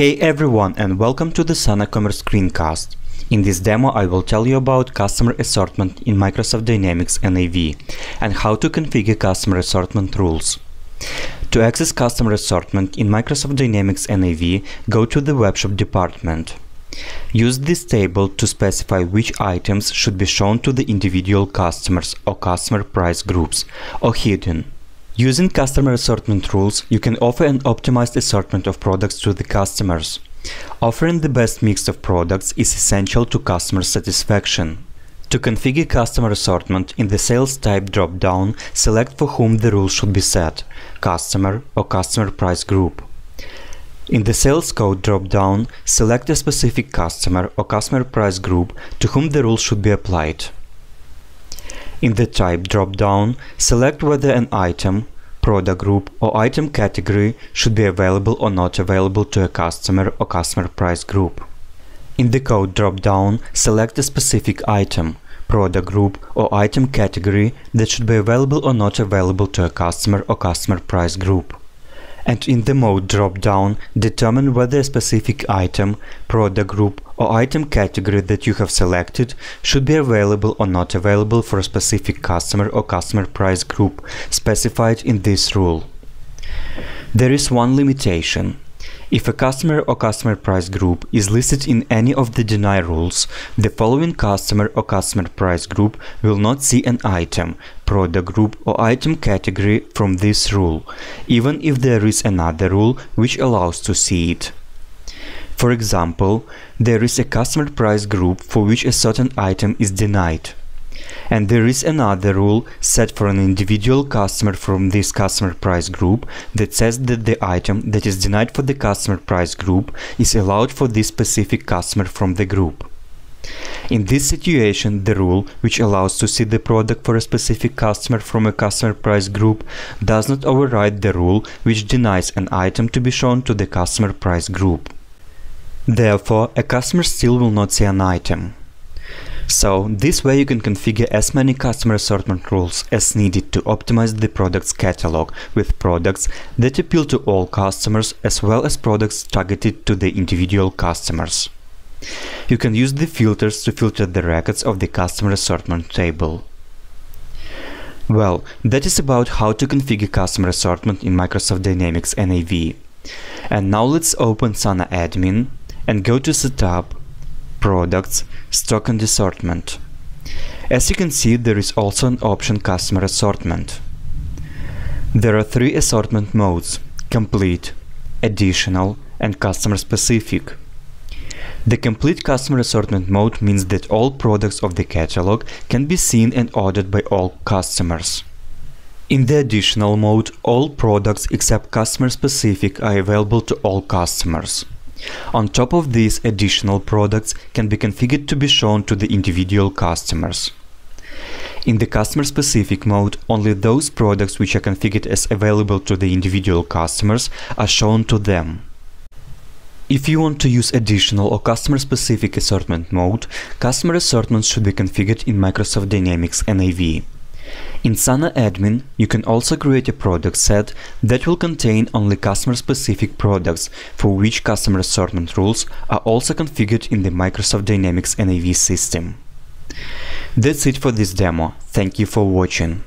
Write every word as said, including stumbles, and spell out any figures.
Hey everyone, and welcome to the Sana Commerce screencast. In this demo I will tell you about customer assortment in Microsoft Dynamics N A V and how to configure customer assortment rules. To access customer assortment in Microsoft Dynamics N A V, go to the webshop department. Use this table to specify which items should be shown to the individual customers or customer price groups, or hidden. Using customer assortment rules, you can offer an optimized assortment of products to the customers. Offering the best mix of products is essential to customer satisfaction. To configure customer assortment, in the Sales Type drop-down, select for whom the rules should be set – customer or customer price group. In the Sales Code drop-down, select a specific customer or customer price group to whom the rules should be applied. In the Type drop-down, select whether an item, product group or item category should be available or not available to a customer or customer price group. In the Code drop-down, select a specific item, product group or item category that should be available or not available to a customer or customer price group. And in the Mode drop-down, determine whether a specific item, product group or item category that you have selected should be available or not available for a specific customer or customer price group specified in this rule. There is one limitation. If a customer or customer price group is listed in any of the deny rules, the following customer or customer price group will not see an item, product group or item category from this rule, even if there is another rule which allows to see it. For example, there is a customer price group for which a certain item is denied. And there is another rule set for an individual customer from this customer price group that says that the item that is denied for the customer price group is allowed for this specific customer from the group. In this situation, the rule which allows to see the product for a specific customer from a customer price group does not override the rule which denies an item to be shown to the customer price group. Therefore, a customer still will not see an item. So, this way you can configure as many customer assortment rules as needed to optimize the product's catalog with products that appeal to all customers as well as products targeted to the individual customers. You can use the filters to filter the records of the customer assortment table. Well, that is about how to configure customer assortment in Microsoft Dynamics N A V. And now let's open Sana Admin and go to Setup, Products, Stock and Assortment. As you can see, there is also an option Customer Assortment. There are three assortment modes – Complete, Additional and Customer Specific. The Complete Customer Assortment mode means that all products of the catalog can be seen and ordered by all customers. In the Additional mode, all products except Customer Specific are available to all customers. On top of these, additional products can be configured to be shown to the individual customers. In the customer-specific mode, only those products which are configured as available to the individual customers are shown to them. If you want to use additional or customer-specific assortment mode, customer assortments should be configured in Microsoft Dynamics N A V. In Sana Admin, you can also create a product set that will contain only customer-specific products, for which customer assortment rules are also configured in the Microsoft Dynamics N A V system. That's it for this demo. Thank you for watching.